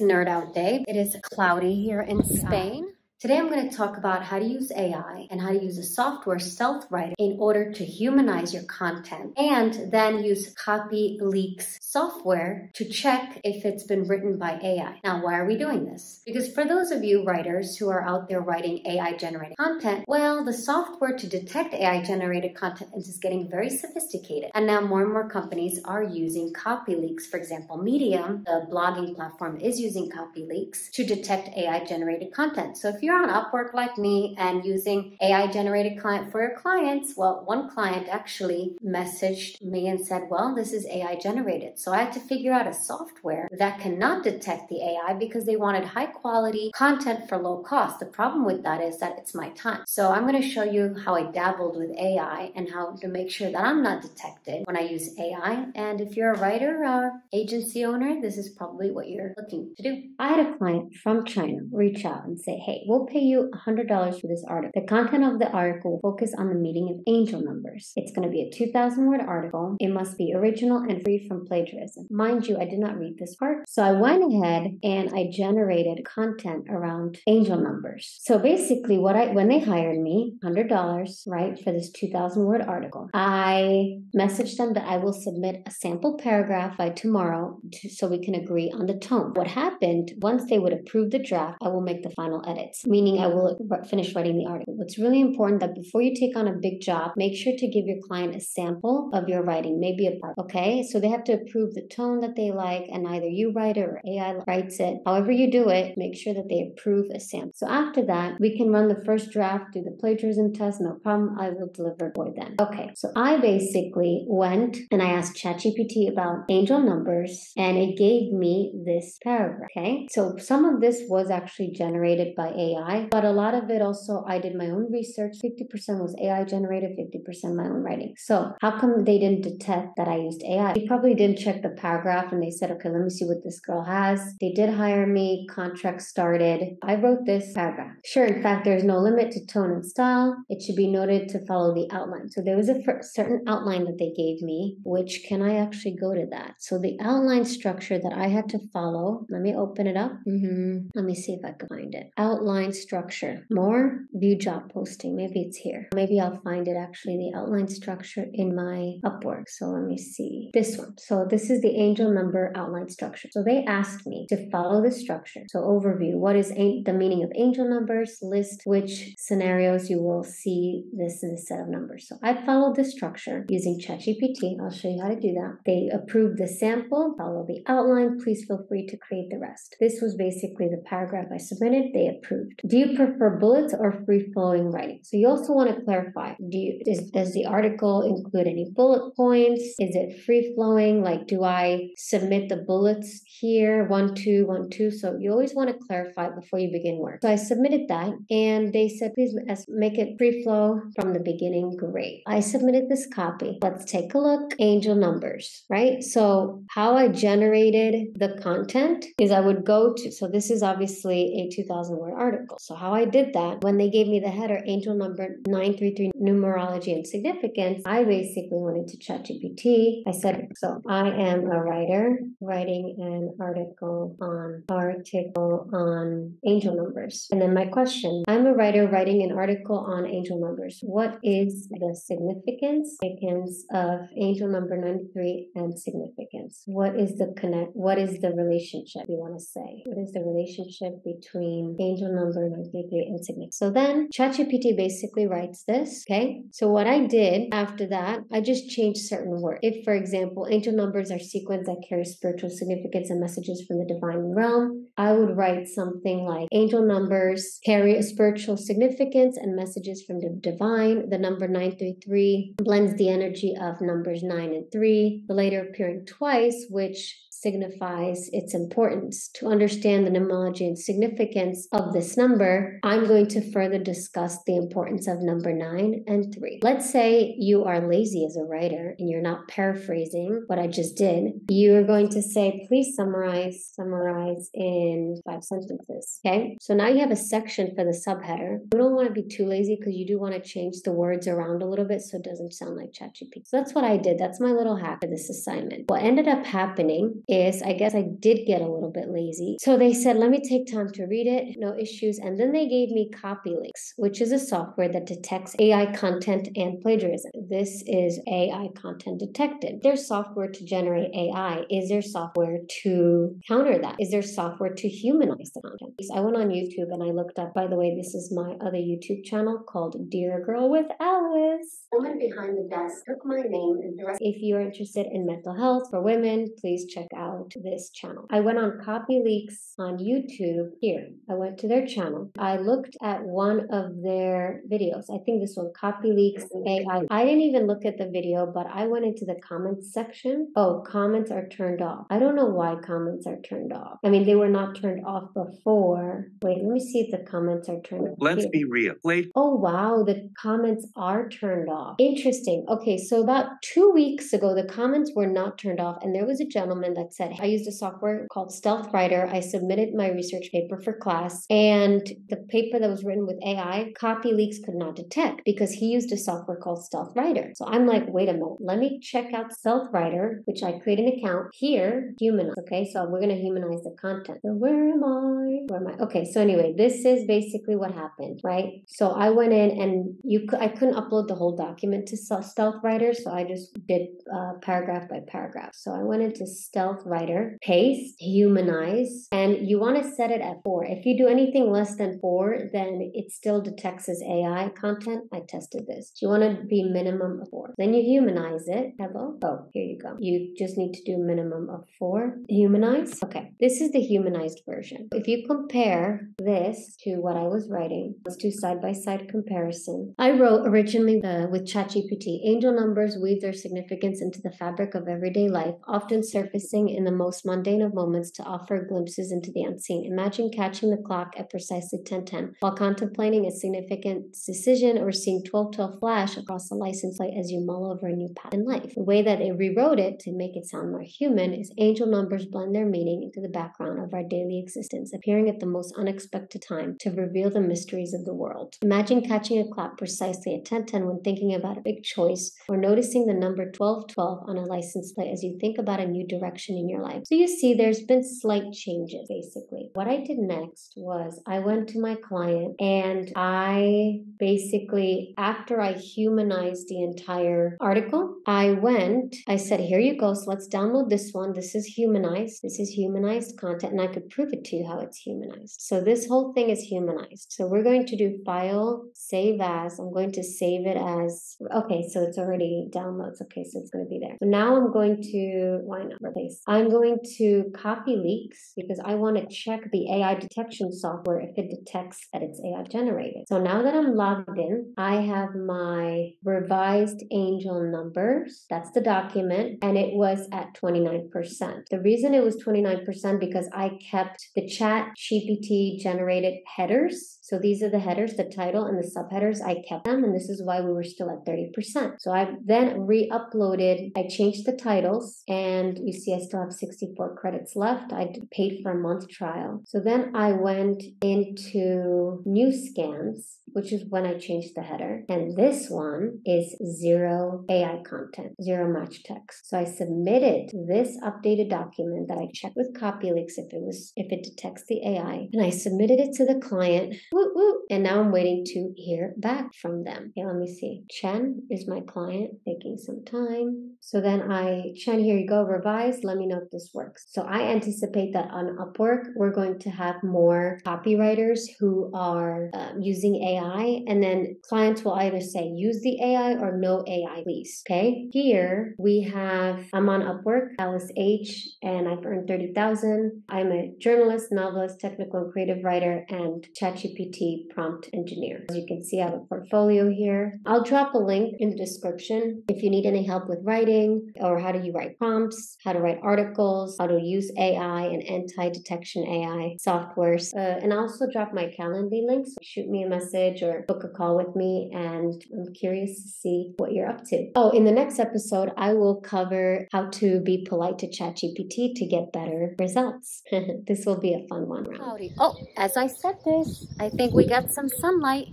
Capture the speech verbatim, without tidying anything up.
Nerd Out Day. It is cloudy here in Spain. Today I'm going to talk about how to use A I and how to use a software, Stealth Writer, in order to humanize your content, and then use Copyleaks software to check if it's been written by A I. Now, why are we doing this? Because for those of you writers who are out there writing A I-generated content, well, the software to detect A I-generated content is getting very sophisticated. And now more and more companies are using Copyleaks. For example, Medium, the blogging platform, is using Copyleaks to detect A I-generated content. So if you're on Upwork like me and using A I-generated client for your clients, well, one client actually messaged me and said, well, this is A I-generated. So I had to figure out a software that cannot detect the A I because they wanted high-quality content for low cost. The problem with that is that it's my time. So I'm going to show you how I dabbled with A I and how to make sure that I'm not detected when I use A I. And if you're a writer or agency owner, this is probably what you're looking to do. I had a client from China reach out and say, hey, we'll pay you one hundred dollars for this article. The content of the article will focus on the meaning of angel numbers. It's going to be a two thousand word article. It must be original and free from plagiarism. Mind you, I did not read this part. So I went ahead and I generated content around angel numbers. So basically, what I when they hired me, one hundred dollars, right, for this two thousand word article, I messaged them that I will submit a sample paragraph by tomorrow to, so we can agree on the tone. What happened, once they would approve the draft, I will make the final edits, meaning I will finish writing the article. It's really important that before you take on a big job, make sure to give your client a sample of your writing, maybe a part, okay? So they have to approve the tone that they like, and either you write it or A I writes it. However you do it, make sure that they approve a sample. So after that, we can run the first draft, do the plagiarism test, no problem, I will deliver it for them. Okay, so I basically went and I asked ChatGPT about angel numbers, and it gave me this paragraph, okay? So some of this was actually generated by A I. A I, but a lot of it also, I did my own research. fifty percent was A I generated, fifty percent my own writing. So how come they didn't detect that I used A I? They probably didn't check the paragraph and they said, okay, let me see what this girl has. They did hire me, contract started. I wrote this paragraph. Sure, in fact, there's no limit to tone and style. It should be noted to follow the outline. So there was a certain outline that they gave me, which can I actually go to that? So the outline structure that I had to follow, let me open it up. Mm-hmm. Let me see if I can find it. Outline structure, more view job posting. Maybe it's here. Maybe I'll find it actually, the outline structure in my Upwork. So let me see this one. So this is the angel number outline structure. So they asked me to follow the structure. So overview, what is the meaning of angel numbers? List which scenarios you will see this in a set of numbers. So I followed the structure using ChatGPT. I'll show you how to do that. They approved the sample, follow the outline. Please feel free to create the rest. This was basically the paragraph I submitted. They approved. Do you prefer bullets or free-flowing writing? So you also want to clarify, do you, is, does the article include any bullet points? Is it free-flowing? Like, do I submit the bullets here? One, two, one, two. So you always want to clarify before you begin work. So I submitted that and they said, please make it free-flow from the beginning. Great. I submitted this copy. Let's take a look. Angel numbers, right? So how I generated the content is I would go to, so this is obviously a two thousand word article. So how I did that, when they gave me the header, angel number nine three three, numerology and significance, I basically went into ChatGPT. I said, so I am a writer writing an article on article on angel numbers. And then my question, I'm a writer writing an article on angel numbers. What is the significance of angel number ninety-three and significance? What is the connect? What is the relationship you want to say? What is the relationship between angel numbers? Number ninety-three and significance. So then ChatGPT basically writes this, okay? So what I did after that, I just changed certain words. If, for example, angel numbers are sequence that carry spiritual significance and messages from the divine realm, I would write something like angel numbers carry a spiritual significance and messages from the divine. The number nine three three blends the energy of numbers nine and three, the latter appearing twice, which signifies its importance. To understand the numerology and significance of this number, I'm going to further discuss the importance of number nine and three. Let's say you are lazy as a writer and you're not paraphrasing what I just did. You're going to say, please summarize, summarize in five sentences. Okay. So now you have a section for the subheader. You don't want to be too lazy because you do want to change the words around a little bit so it doesn't sound like ChatGPT. So that's what I did. That's my little hack for this assignment. What ended up happening is, I guess I did get a little bit lazy. So they said, let me take time to read it, no issues. And then they gave me Copyleaks, which is a software that detects A I content and plagiarism. This is A I content detected. There's software to generate A I. Is there software to counter that? Is there software to humanize the content? I went on YouTube and I looked up, by the way, this is my other YouTube channel called Dear Girl with Alice. Someone behind the desk took my name and the rest. If you're interested in mental health for women, please check out this channel. I went on Copyleaks on YouTube here. I went to their channel. I looked at one of their videos. I think this one, Copyleaks A I. I didn't even look at the video, but I went into the comments section. Oh, comments are turned off. I don't know why comments are turned off. I mean, they were not turned off before. Wait, let me see if the comments are turned off. Let's here. be real. Wait. Oh, wow. The comments are turned off. Interesting. Okay, so about two weeks ago, the comments were not turned off. And there was a gentleman that said, I used a software called Stealth Writer. I submitted my research paper for class. And the paper that was written with A I, Copyleaks could not detect because he used a software called Stealth Writer. So I'm like, wait a minute. Let me check out Stealth Writer, which I create an account here, humanize. Okay, so we're going to humanize the content. So where am I? Where am I? Okay, so anyway, this is basically what happened, right? So I went in and you, I couldn't upload the whole document to Stealth Writer. So I just did uh, paragraph by paragraph. So I went into Stealth Writer, paste, humanize, and you want to set it at four. If you do anything less than four, then it still detects as A I content. I tested this. You want to be minimum of four. Then you humanize it. Hello? Oh, here you go. You just need to do minimum of four. Humanize. Okay. This is the humanized version. If you compare this to what I was writing, let's do side-by-side comparison. I wrote originally the, with ChatGPT, angel numbers weave their significance into the fabric of everyday life, often surfacing in the most mundane of moments to offer glimpses into the unseen. Imagine catching the clock at precisely ten ten while contemplating a significant decision or seeing twelve twelve flash across the license plate as you mull over a new path in life. The way that it rewrote it to make it sound more human is angel numbers blend their meaning into the background of our daily existence, appearing at the most unexpected time to reveal the mysteries of the world. Imagine catching a clock precisely at ten ten when thinking about a big choice or noticing the number twelve twelve on a license plate as you think about a new direction in your life. So you see there's been slight changes basically. What I did next was I went to my client and I basically, after I humanized the entire article, I went, I said, here you go. So let's download this one. This is humanized. This is humanized content and I could prove it to you how it's humanized. So this whole thing is humanized. So we're going to do file, save as. I'm going to save it as, okay, so it's already downloads. Okay, so it's going to be there. So now I'm going to, why not replace? I'm going to Copyleaks because I want to check the A I detection software if it detects that it's A I generated. So now that I'm logged in, I have my revised angel numbers. That's the document. And it was at twenty-nine percent. The reason it was twenty-nine percent because I kept the ChatGPT generated headers. So these are the headers, the title and the subheaders. I kept them. And this is why we were still at thirty percent. So I then re-uploaded. I changed the titles and you see I still have sixty-four credits left. I paid for a month trial. So then I went into new scans, which is when I changed the header. And this one is zero A I content, zero match text. So I submitted this updated document that I checked with Copyleaks if it was, if it detects the A I. And I submitted it to the client. Woo, woo. And now I'm waiting to hear back from them. Okay, let me see. Chen is my client, taking some time. So then I, Chen, here you go, revise. Let me know if this works. So I anticipate that on Upwork, we're going to have more copywriters who are uh, using A I. And then clients will either say, use the A I or no A I, please. Okay. Here we have, I'm on Upwork, Alice H, and I've earned thirty thousand. I'm a journalist, novelist, technical and creative writer, and ChatGPT prompt engineer. As you can see, I have a portfolio here. I'll drop a link in the description if you need any help with writing or how do you write prompts, how to write articles, how to use A I and anti-detection A I softwares. Uh, and I'll also drop my Calendly link. So shoot me a message or book a call with me. And I'm curious to see what you're up to. Oh, in the next episode, I will cover how to be polite to ChatGPT to get better results. This will be a fun one. Round. Oh, as I said this, I think we got some sunlight.